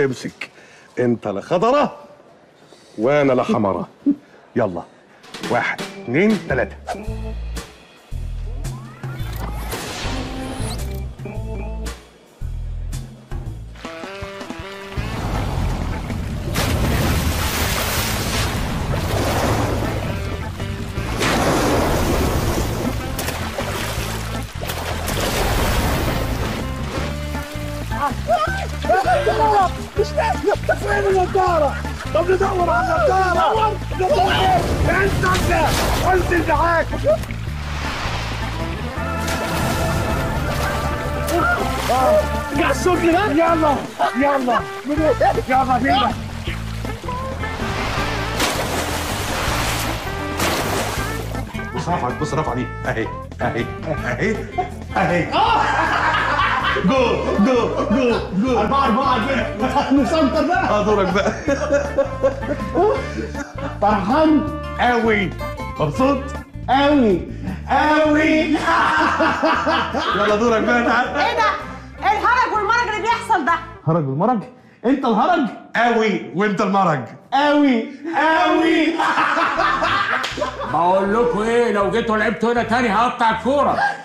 امسك انت لا خضره وانا لا حمره. يلا 1 2 3. طب ندور على النضاره. ندور انت انزل معاك. يا صوتي ده. يلا يلا يلا بينا. بص رفعك، بص رفعه دي اهي اهي اهي اهي. جو جو جو جو 4 كده مسنطر بقى. دورك بقى. فرحان قوي، مبسوط قوي قوي. يلا دورك بقى. ايه ده؟ ايه الهرج والمرج اللي بيحصل ده؟ هرج والمرج؟ انت الهرج قوي وانت المرج قوي قوي. بقول لكم ايه، لو جيتوا لعبتوا هنا تاني هقطع الكوره.